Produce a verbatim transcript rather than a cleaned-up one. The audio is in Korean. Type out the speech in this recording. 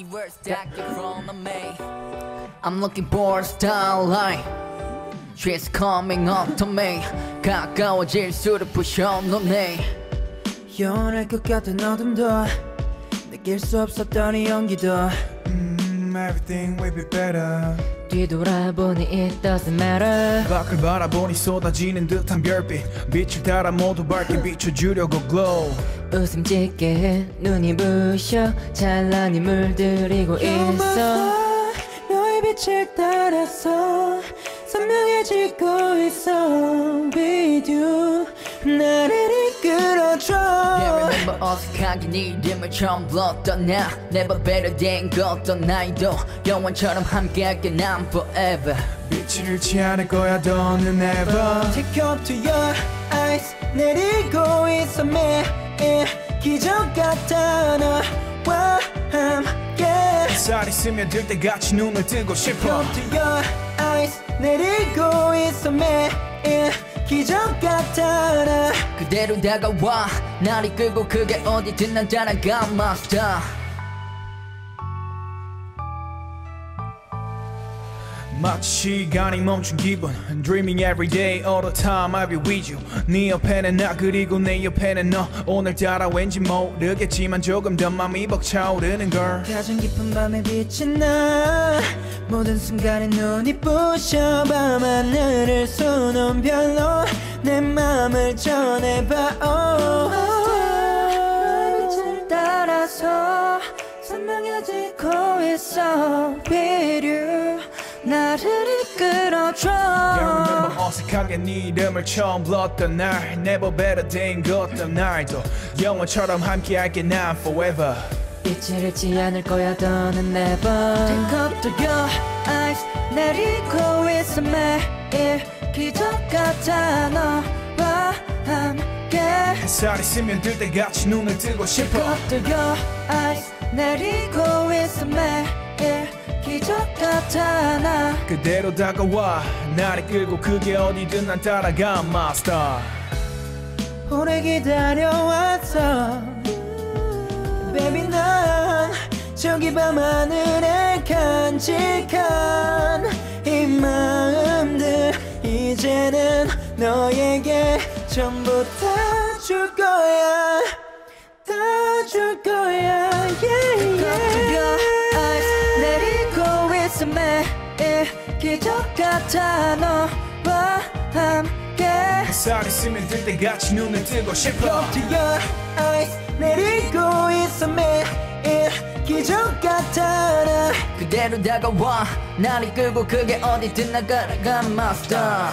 I'm looking for starlight. She's coming up to me. 가까워질수록 부셔놓네 내 영원할 것 같은 어둠도 느낄 수 없었던 이 연기도 mm, everything will be better. 뒤돌아보니 it doesn't matter. 밖을 바라보니 쏟아지는 듯한 별빛 빛을 따라 모두 밝게 비춰주려고 glow. 웃음 짓게 해 눈이 부셔 찬란히 물들이고 You're 있어 너의 빛을 따라서 선명해지고 있어 With you 나를 이끌어줘 Yeah, remember 어색하게 네 이름을 처음 불렀던 나 Never better than 것던 나이도 영원처럼 함께할게 난 forever 빛을 잃지 않을 거야 너는 never Take up to your eyes 내리고 있어 매 기적 같아 너와 함께 살이 스며들 때같이 눈을 뜨고 싶어 Come to your eyes 내리고 있어 매일 기적 같아 나 그대로 다가와 날 이끌고 그게 어디든 난 따라가 my star 마치 시간이 멈춘 기분 Dreaming every day all the time I'll be with you 네 옆에는 나 그리고 내 옆에는 너 오늘따라 왠지 모르겠지만 조금 더 맘이 벅차오르는 걸 가장 깊은 밤에 비친 나 모든 순간에 눈이 부셔 밤하늘을 쏘는 별로 내 맘을 전해봐 oh. 너의 빛을 따라서 선명해지고 있어 With you 나를 이끌어줘 Yeah, remember 어색하게 네 이름을 처음 불렀던 날 Never better than 것던 날도 영원처럼 함께할게 난 forever 빛을 잃지 않을 거야 더는 never Take up to your eyes 내리고 있어 매일 기적 같아 너와 함께 햇살이 스며들 때같이 눈을 뜨고 싶어 Take up to your eyes 내리고 있어 매일 기적 같아 나 그대로 다가와 날 이끌고 그게 어디든 난 따라가 my star 오래 기다려왔어 Baby 난 저기 밤하늘에 간직한 이 마음들 이제는 너에게 전부 다 줄 거야 다 줄 거야 yeah, yeah. 기적 같아 너와 함께 햇살이 스며들 때같이 눈을 뜨고 싶어 Come to your eyes 내리고 있어 매일 기적 같아 나 그대로 다가와 날 이끌고 그게 어디든 나 따라가 my star